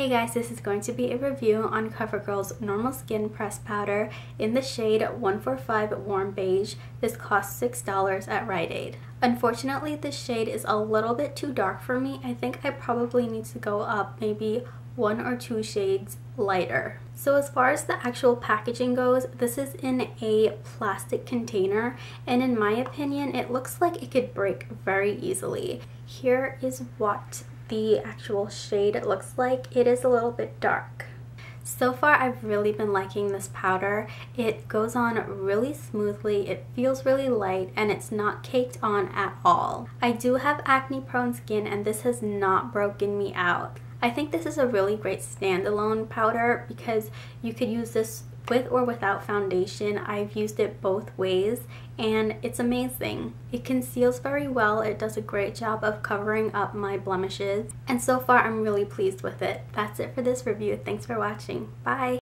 Hey guys, this is going to be a review on CoverGirl's Normal Skin Press Powder in the shade 145 Warm Beige. This costs $6 at Rite Aid. Unfortunately, this shade is a little bit too dark for me. I think I probably need to go up maybe one or two shades lighter. So as far as the actual packaging goes, this is in a plastic container, and in my opinion, it looks like it could break very easily. Here is what the actual shade looks like. It is a little bit dark. So far, I've really been liking this powder. It goes on really smoothly, it feels really light, and it's not caked on at all. I do have acne-prone skin, and this has not broken me out. I think this is a really great standalone powder because you could use this with or without foundation. I've used it both ways and it's amazing. It conceals very well. It does a great job of covering up my blemishes, and so far I'm really pleased with it. That's it for this review. Thanks for watching. Bye!